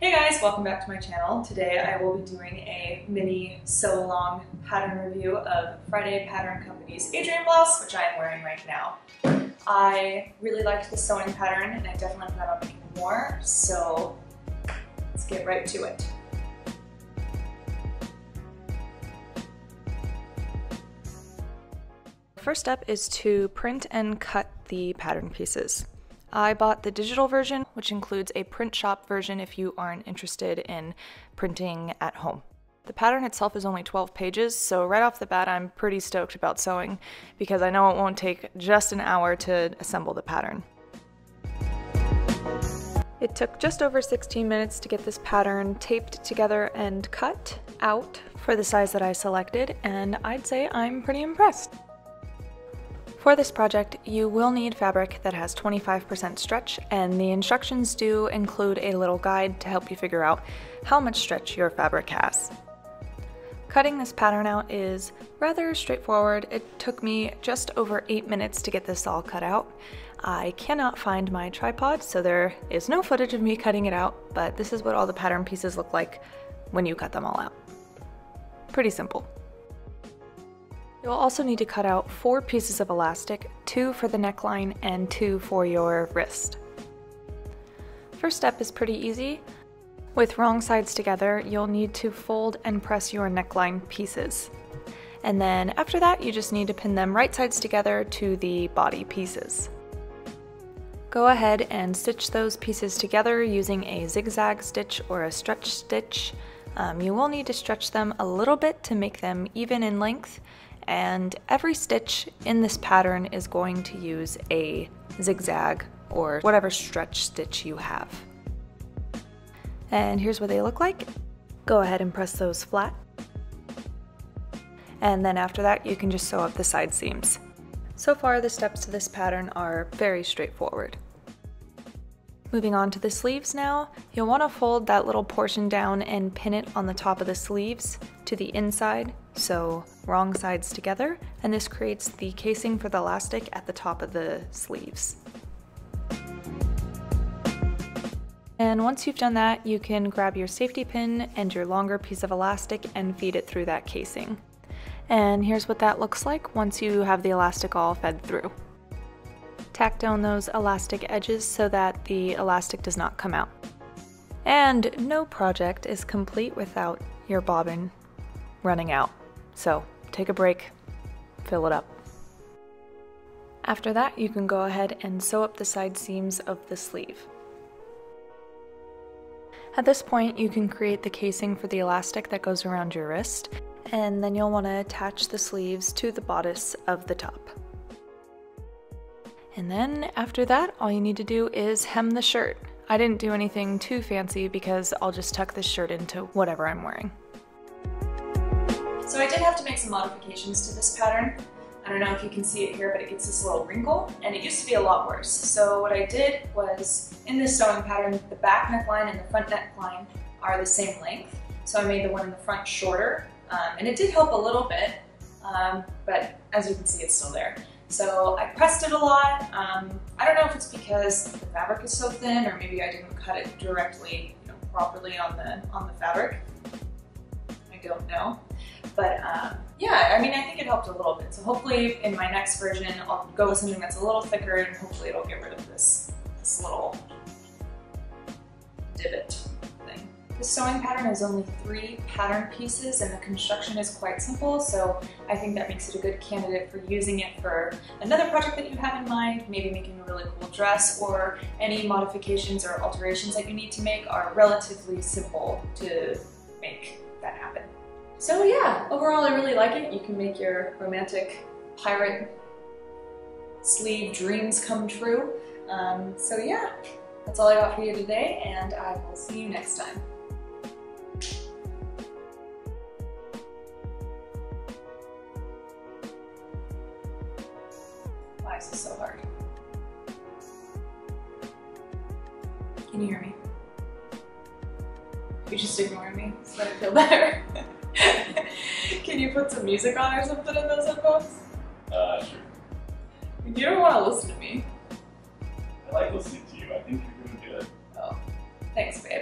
Hey guys, welcome back to my channel. Today I will be doing a mini sew-along pattern review of Friday Pattern Company's Adrienne Blouse, which I am wearing right now. I really liked the sewing pattern and I definitely plan on making more, so let's get right to it. First step is to print and cut the pattern pieces. I bought the digital version, which includes a print shop version if you aren't interested in printing at home. The pattern itself is only 12 pages, so right off the bat I'm pretty stoked about sewing because I know it won't take just an hour to assemble the pattern. It took just over 16 minutes to get this pattern taped together and cut out for the size that I selected, and I'd say I'm pretty impressed. For this project, you will need fabric that has 25% stretch, and the instructions do include a little guide to help you figure out how much stretch your fabric has. Cutting this pattern out is rather straightforward. It took me just over 8 minutes to get this all cut out. I cannot find my tripod, so there is no footage of me cutting it out, but this is what all the pattern pieces look like when you cut them all out. Pretty simple. You'll also need to cut out 4 pieces of elastic, 2 for the neckline and 2 for your wrist. First step is pretty easy. With wrong sides together, you'll need to fold and press your neckline pieces. And then after that, you just need to pin them right sides together to the body pieces. Go ahead and stitch those pieces together using a zigzag stitch or a stretch stitch. You will need to stretch them a little bit to make them even in length. And every stitch in this pattern is going to use a zigzag or whatever stretch stitch you have. And here's what they look like. Go ahead and press those flat. And then after that, you can just sew up the side seams. So far, the steps to this pattern are very straightforward. Moving on to the sleeves now, you'll want to fold that little portion down and pin it on the top of the sleeves to the inside, so wrong sides together, and this creates the casing for the elastic at the top of the sleeves. And once you've done that, you can grab your safety pin and your longer piece of elastic and feed it through that casing. And here's what that looks like once you have the elastic all fed through. Tack down those elastic edges so that the elastic does not come out. And no project is complete without your bobbin running out. So take a break, fill it up. After that, you can go ahead and sew up the side seams of the sleeve. At this point, you can create the casing for the elastic that goes around your wrist, and then you'll want to attach the sleeves to the bodice of the top. And then after that, all you need to do is hem the shirt. I didn't do anything too fancy because I'll just tuck this shirt into whatever I'm wearing. So I did have to make some modifications to this pattern. I don't know if you can see it here, but it gets this little wrinkle, and it used to be a lot worse. So what I did was, in this sewing pattern, the back neckline and the front neckline are the same length. So I made the one in the front shorter, and it did help a little bit, but as you can see, it's still there. So I pressed it a lot. I don't know if it's because the fabric is so thin, or maybe I didn't cut it directly, you know, properly on the fabric. I don't know. But yeah, I mean, I think it helped a little bit. So hopefully in my next version, I'll go with something that's a little thicker, and hopefully it'll get rid of this little divot thing. The sewing pattern is only 3 pattern pieces, and the construction is quite simple, so I think that makes it a good candidate for using it for another project that you have in mind, maybe making a really cool dress, or any modifications or alterations that you need to make are relatively simple to make that happen. So yeah, overall I really like it. You can make your romantic pirate sleeve dreams come true. So yeah, that's all I got for you today, and I will see you next time. Why is this so hard? Can you hear me? You just ignore me so that I feel better. Can you put some music on or something in those headphones? Sure. You don't want to listen to me. I like listening to you. I think you're going to do it. Oh, thanks, babe.